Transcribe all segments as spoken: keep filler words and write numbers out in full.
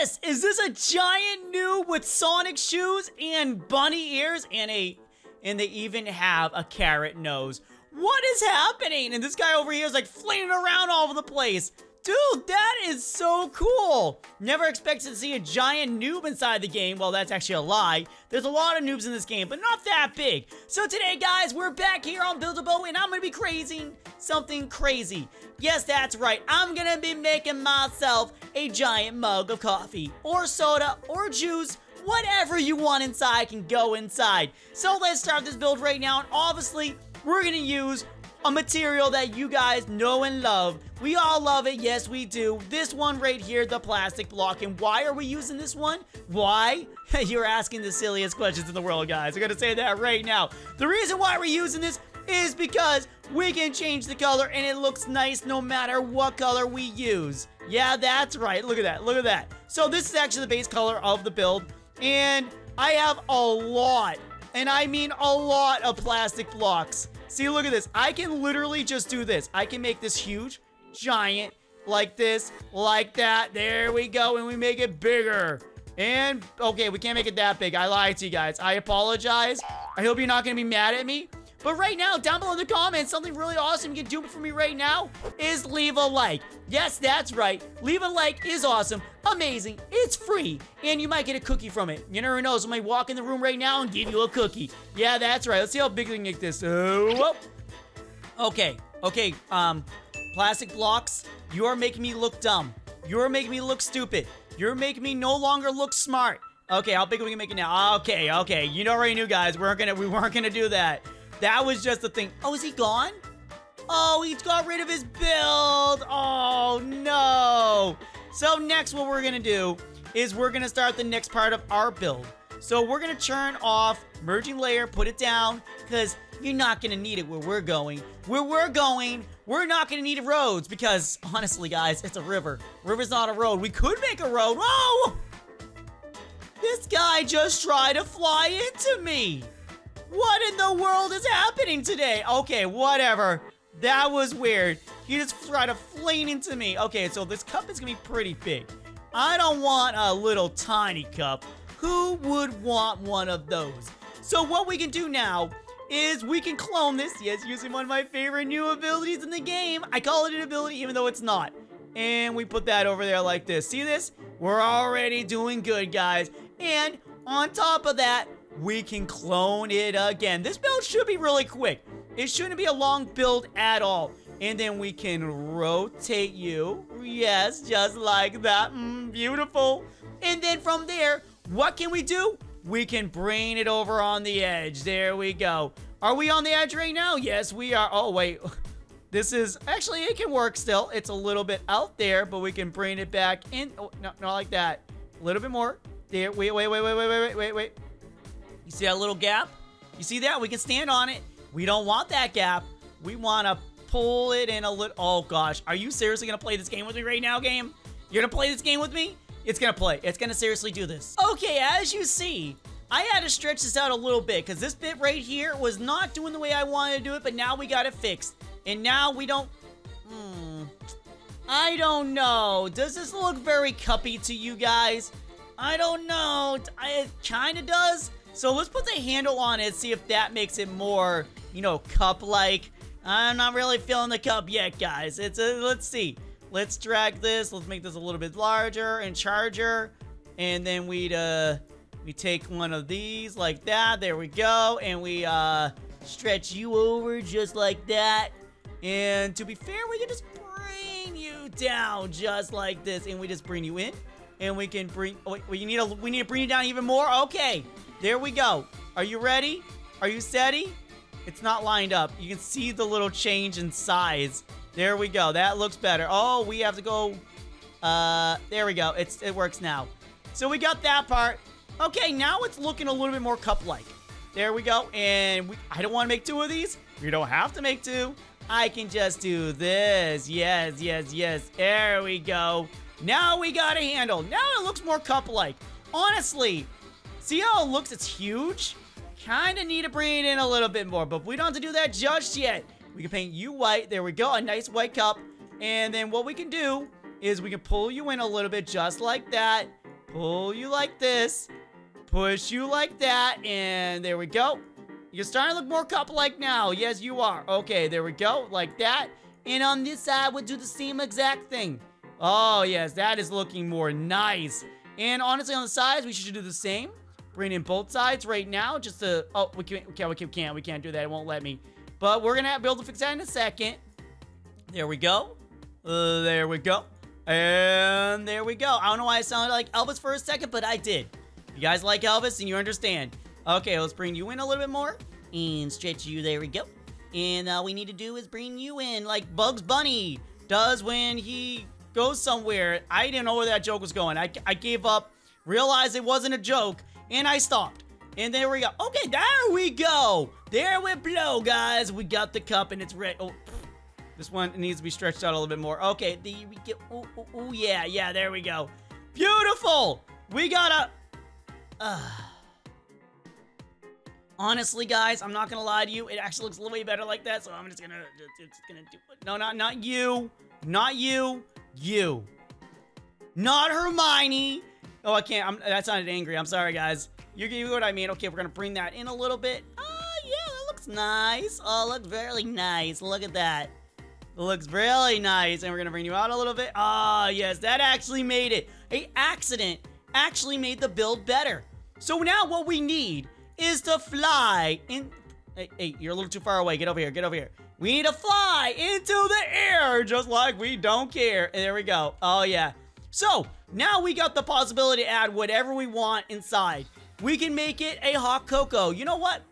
this? Is this a giant noob with Sonic shoes and bunny ears and a and they even have a carrot nose? What is happening? And this guy over here is like flinging around all over the place. Dude, that is so cool. Never expected to see a giant noob inside the game. Well, that's actually a lie. There's a lot of noobs in this game, but not that big. So today, guys, we're back here on Build A Boat, and I'm gonna be crazing something crazy. Yes, that's right. I'm gonna be making myself a giant mug of coffee or soda or juice. Whatever you want inside can go inside. So let's start this build right now, and obviously, we're gonna use a material that you guys know and love. We all love it, yes we do. This one right here, the plastic block. And why are we using this one? Why? You're asking the silliest questions in the world, guys. I'm gonna say that right now. The reason why we're using this is because we can change the color and it looks nice no matter what color we use. Yeah, that's right, look at that, look at that. So this is actually the base color of the build. And I have a lot, and I mean a lot of plastic blocks. See, look at this. I can literally just do this. I can make this huge, giant, like this, like that. There we go, and we make it bigger. And, okay, we can't make it that big. I lied to you guys. I apologize. I hope you're not gonna be mad at me. But right now, down below in the comments, something really awesome you can do for me right now is leave a like. Yes, that's right. Leave a like is awesome, amazing, it's free, and you might get a cookie from it. You never know, somebody walk in the room right now and give you a cookie. Yeah, that's right. Let's see how big we can make this. Oh, whoa. Okay, okay, um, plastic blocks, you're making me look dumb. You're making me look stupid. You're making me no longer look smart. Okay, how big are we gonna make it now? Okay, okay, you already knew, guys. We weren't gonna, we weren't gonna do that. That was just the thing. Oh, is he gone? Oh, he got rid of his build. Oh, no. So next, what we're gonna do is we're gonna start the next part of our build. So we're gonna turn off merging layer, put it down, because you're not gonna need it where we're going. Where we're going, we're not gonna need roads, because honestly, guys, it's a river. River's not a road. We could make a road. Oh! This guy just tried to fly into me. What in the world is happening today? Okay, whatever. That was weird. He just tried to fling into me. Okay, so this cup is gonna be pretty big. I don't want a little tiny cup. Who would want one of those? So what we can do now is we can clone this. Yes, using one of my favorite new abilities in the game. I call it an ability even though it's not. And we put that over there like this. See this? We're already doing good, guys. And on top of that, we can clone it again. This build should be really quick. It shouldn't be a long build at all. And then we can rotate you. Yes, just like that. Mm, beautiful. And then from there, what can we do? We can bring it over on the edge. There we go. Are we on the edge right now? Yes, we are. Oh, wait. This is... Actually, it can work still. It's a little bit out there, but we can bring it back in. Oh, no, not like that. A little bit more. There. Wait, wait, wait, wait, wait, wait, wait, wait. You see that little gap? You see that? We can stand on it. We don't want that gap. We want to pull it in a little... Oh, gosh. Are you seriously going to play this game with me right now, game? You're going to play this game with me? It's going to play. It's going to seriously do this. Okay, as you see, I had to stretch this out a little bit because this bit right here was not doing the way I wanted to do it, but now we got it fixed. And now we don't... Hmm. I don't know. Does this look very cuppy to you guys? I don't know. It kind of does. So let's put the handle on it, see if that makes it more, you know, cup-like. I'm not really feeling the cup yet, guys. It's a, let's see. Let's drag this. Let's make this a little bit larger and charger. And then we'd, uh, we take one of these like that. There we go. And we, uh, stretch you over just like that. And to be fair, we can just bring you down just like this. And we just bring you in. And we can bring, oh, wait, we need to, we need to bring you down even more? Okay. There we go. Are you ready? Are you steady? It's not lined up. You can see the little change in size. There we go. That looks better. Oh, we have to go. Uh, there we go. It's it works now. So we got that part. Okay, now it's looking a little bit more cup-like. There we go. And we, I don't want to make two of these. You don't have to make two. I can just do this. Yes, yes, yes. There we go. Now we got a handle. Now it looks more cup-like. Honestly, see how it looks? It's huge. Kind of need to bring it in a little bit more, but we don't have to do that just yet. We can paint you white. There we go. A nice white cup. And then what we can do is we can pull you in a little bit just like that. Pull you like this. Push you like that. And there we go. You're starting to look more cup-like now. Yes, you are. Okay, there we go. Like that. And on this side, we'll do the same exact thing. Oh, yes. That is looking more nice. And honestly, on the sides, we should do the same. Bring in both sides right now. Just to... Oh, we can't. We can't. We can't, we can't do that. It won't let me. But we're going to be able to fix that in a second. There we go. Uh, there we go. And there we go. I don't know why I sounded like Elvis for a second, but I did. You guys like Elvis and you understand. Okay, let's bring you in a little bit more. And stretch you. There we go. And all we need to do is bring you in like Bugs Bunny does when he goes somewhere. I didn't know where that joke was going. I, I gave up, realized it wasn't a joke, and I stopped. And there we go. Okay, there we go. There we blow, guys. We got the cup, and it's red. Oh, this one needs to be stretched out a little bit more. Okay, there we go. Oh, oh, oh, yeah, yeah, there we go. Beautiful. We got a... Uh. Honestly, guys, I'm not going to lie to you. It actually looks a little way better like that, so I'm just going to just gonna do it. No, not, not you. Not you. You. Not Hermione. Oh, I can't. I'm, that sounded angry. I'm sorry, guys. You get what I mean. Okay, we're going to bring that in a little bit. Oh, yeah, that looks nice. Oh, it looks really nice. Look at that. It looks really nice. And we're going to bring you out a little bit. Oh, yes, that actually made it. An accident actually made the build better. So now what we need is to fly in... Hey, hey, you're a little too far away. Get over here. Get over here. We need to fly into the air just like we don't care. And there we go. Oh, yeah. So now we got the possibility to add whatever we want inside. We can make it a hot cocoa. You know what?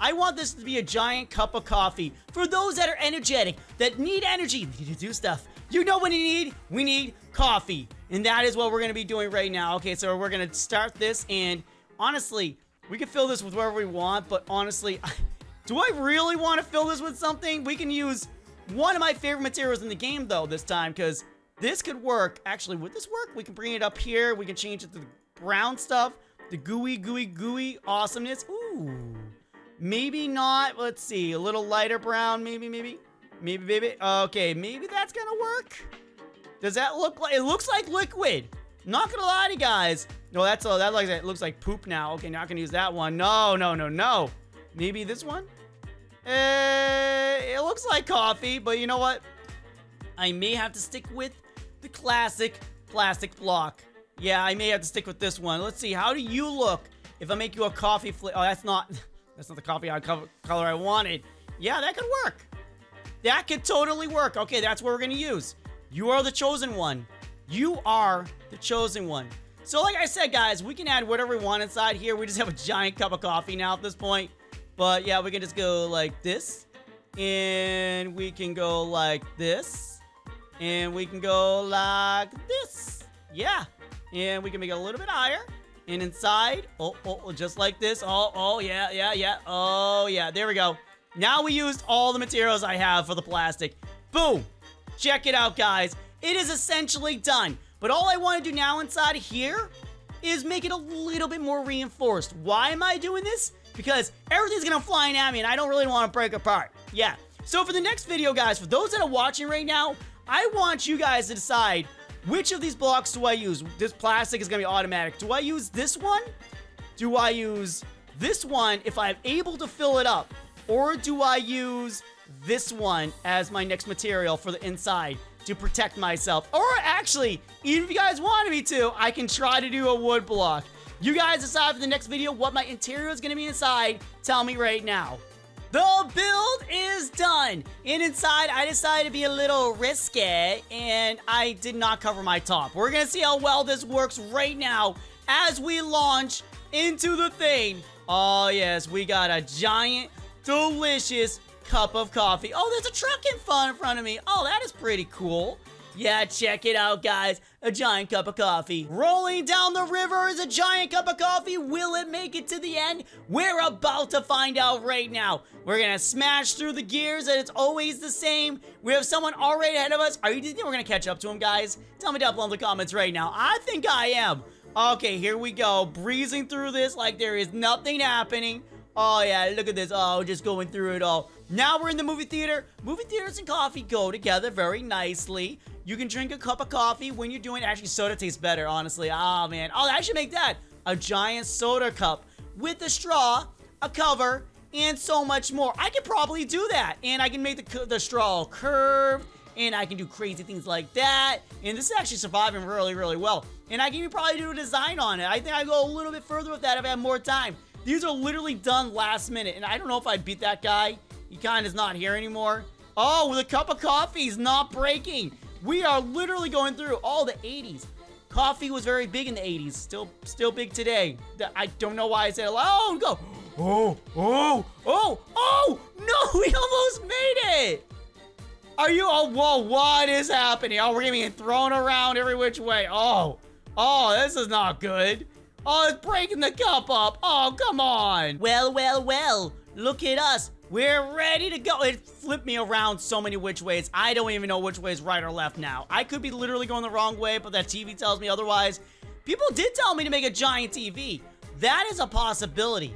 I want this to be a giant cup of coffee. For those that are energetic, that need energy, need to do stuff. You know what you need? We need coffee. And that is what we're going to be doing right now. Okay, so we're going to start this. And honestly, we can fill this with whatever we want. But honestly, do I really want to fill this with something? We can use one of my favorite materials in the game, though, this time. Because this could work. Actually, would this work? We can bring it up here. We can change it to the brown stuff. The gooey, gooey, gooey awesomeness. Ooh. Maybe not. Let's see. A little lighter brown. Maybe, maybe. Maybe, maybe. Okay, maybe that's gonna work. Does that look like... It looks like liquid. Not gonna lie to you guys. No, that's all. That looks like, it looks like poop now. Okay, not gonna use that one. No, no, no, no. Maybe this one? Uh, it looks like coffee, but you know what? I may have to stick with the classic plastic block. Yeah, I may have to stick with this one. Let's see. How do you look if I make you a coffee flavor? Oh, that's not... That's not the coffee color I wanted. Yeah, that could work. That could totally work. Okay, that's what we're going to use. You are the chosen one. You are the chosen one. So like I said, guys, we can add whatever we want inside here. We just have a giant cup of coffee now at this point. But yeah, we can just go like this. And we can go like this. And we can go like this. Yeah. And we can make it a little bit higher. And inside, oh, oh, just like this. Oh, oh, yeah, yeah, yeah. Oh, yeah, there we go. Now we used all the materials I have for the plastic. Boom. Check it out, guys. It is essentially done. But all I want to do now inside here is make it a little bit more reinforced. Why am I doing this? Because everything's going to fly at me, and I don't really want to break apart. Yeah. So for the next video, guys, for those that are watching right now, I want you guys to decide... Which of these blocks do I use? This plastic is going to be automatic. Do I use this one? Do I use this one if I'm able to fill it up? Or do I use this one as my next material for the inside to protect myself? Or actually, even if you guys wanted me to, I can try to do a wood block. You guys decide for the next video what my interior is going to be inside. Tell me right now. The build is done, and inside I decided to be a little risque, and I did not cover my top. We're gonna see how well this works right now as we launch into the thing. Oh yes, we got a giant, delicious cup of coffee. Oh, there's a truck in front in front of me. Oh, that is pretty cool. Yeah, check it out, guys. A giant cup of coffee. Rolling down the river is a giant cup of coffee. Will it make it to the end? We're about to find out right now. We're going to smash through the gears, and it's always the same. We have someone already ahead of us. Are you do you think we're going to catch up to him, guys? Tell me down below in the comments right now. I think I am. Okay, here we go. Breezing through this like there is nothing happening. Oh, yeah, look at this. Oh, just going through it all. Now we're in the movie theater. Movie theaters and coffee go together very nicely. You can drink a cup of coffee when you're doing... Actually, soda tastes better, honestly. Ah, oh, man. Oh, I should make that. A giant soda cup with a straw, a cover, and so much more. I could probably do that. And I can make the, the straw curved. And I can do crazy things like that. And this is actually surviving really, really well. And I can probably do a design on it. I think I go a little bit further with that if I have more time. These are literally done last minute. And I don't know if I beat that guy. He kind of is not here anymore. Oh, with a cup of coffee is not breaking. We are literally going through all the eighties. Coffee was very big in the eighties. Still still big today. I don't know why I said, oh, go. Oh, oh, oh, oh, no, we almost made it. Are you, oh, whoa, what is happening? Oh, we're getting thrown around every which way. Oh, oh, this is not good. Oh, it's breaking the cup up. Oh, come on. Well, well, well, look at us. We're ready to go. It flipped me around so many which ways. I don't even know which way is right or left now. I could be literally going the wrong way, but that T V tells me otherwise. People did tell me to make a giant T V. That is a possibility.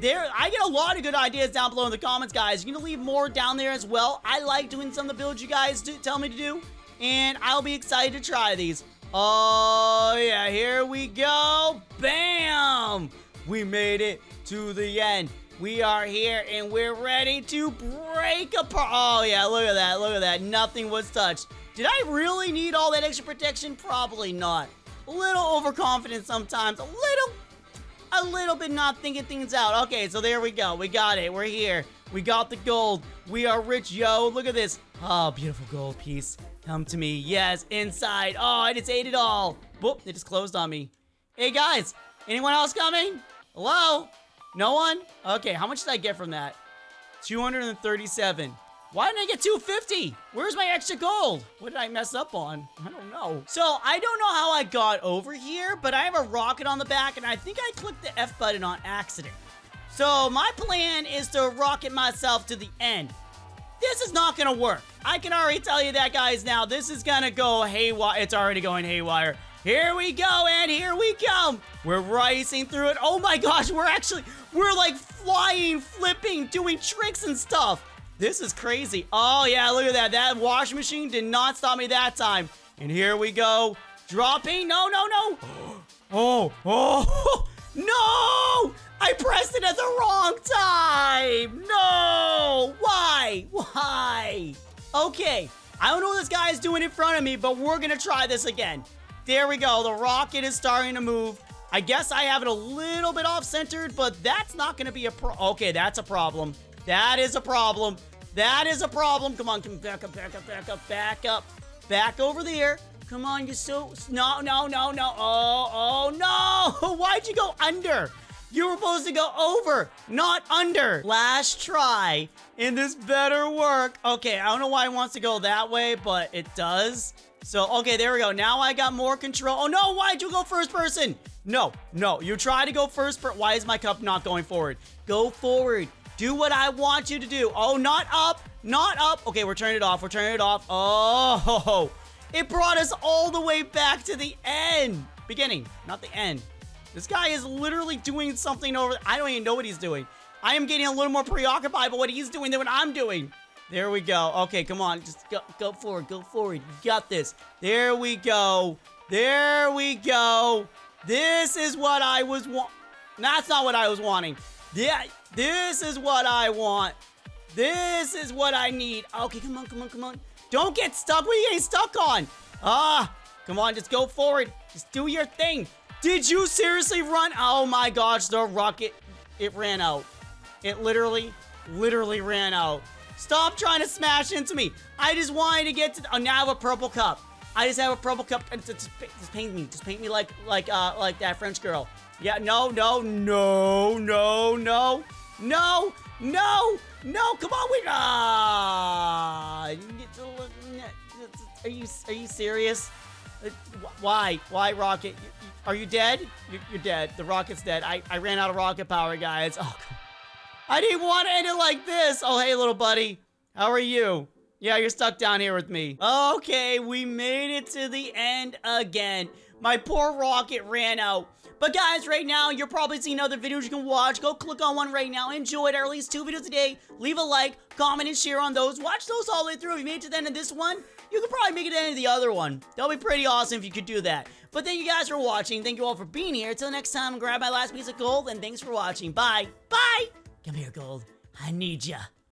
There, I get a lot of good ideas down below in the comments, guys. You can leave more down there as well. I like doing some of the builds you guys do, tell me to do, and I'll be excited to try these. Oh, yeah, here we go. Bam! We made it to the end. We are here, and we're ready to break apart. Oh, yeah, look at that, look at that. Nothing was touched. Did I really need all that extra protection? Probably not. A little overconfident sometimes. A little, a little bit not thinking things out. Okay, so there we go. We got it. We're here. We got the gold. We are rich, yo. Look at this. Oh, beautiful gold piece. Come to me. Yes, inside. Oh, I just ate it all. Whoop, it just closed on me. Hey, guys, anyone else coming? Hello? No one? Okay, how much did I get from that? two hundred thirty-seven. Why didn't I get two hundred fifty? Where's my extra gold? What did I mess up on? I don't know. So, I don't know how I got over here, but I have a rocket on the back, and I think I clicked the F button on accident. So, my plan is to rocket myself to the end. This is not gonna work. I can already tell you that, guys, now. This is gonna go haywire. It's already going haywire. Here we go, and here we come. We're racing through it. Oh my gosh, we're actually, we're like flying, flipping, doing tricks and stuff. This is crazy. Oh yeah, look at that. That washing machine did not stop me that time. And here we go. Dropping, no, no, no. Oh, oh, no! I pressed it at the wrong time. No, why, why? Okay, I don't know what this guy is doing in front of me, but we're gonna try this again. There we go. The rocket is starting to move. I guess I have it a little bit off-centered, but that's not going to be a pro... Okay, that's a problem. That is a problem. That is a problem. Come on, come back up, back up, back up, back up. Back over there. Come on, you so... No, no, no, no. Oh, oh, no. Why'd you go under? You were supposed to go over, not under. Last try, and this better work. Okay, I don't know why it wants to go that way, but it does. So, okay, there we go. Now I got more control. Oh, no, why'd you go first person? No, no, you try to go first, but why is my cup not going forward? Go forward. Do what I want you to do. Oh, not up, not up. Okay, we're turning it off. We're turning it off. Oh, it brought us all the way back to the end. Beginning, not the end. This guy is literally doing something over... I don't even know what he's doing. I am getting a little more preoccupied by what he's doing than what I'm doing. There we go. Okay, come on. Just go, go forward. Go forward. You got this. There we go. There we go. This is what I was want... That's not what I was wanting. Yeah, this is what I want. This is what I need. Okay, come on, come on, come on. Don't get stuck. What are you getting stuck on? Ah, come on. Just go forward. Just do your thing. Did you seriously run? Oh my gosh, the rocket, it ran out. It literally, literally ran out. Stop trying to smash into me. I just wanted to get to, the, oh, now I have a purple cup. I just have a purple cup, just, just paint me, just paint me like, like, uh, like that French girl. Yeah, no, no, no, no, no, no, no, no, come on, we, ah. Are you, are you serious? Why, why rocket? Are you dead? You're dead. The rocket's dead. I, I ran out of rocket power, guys. Oh, God. I didn't want to end it like this. Oh, hey, little buddy. How are you? Yeah, you're stuck down here with me. Okay, we made it to the end again. My poor rocket ran out. But guys, right now, you're probably seeing other videos you can watch. Go click on one right now. Enjoy it. I released two videos a day. Leave a like, comment, and share on those. Watch those all the way through. If you made it to the end of this one, you could probably make it to the end of the other one. That would be pretty awesome if you could do that. But thank you guys for watching. Thank you all for being here. Until next time, grab my last piece of gold, and thanks for watching. Bye. Bye. Come here, gold. I need ya.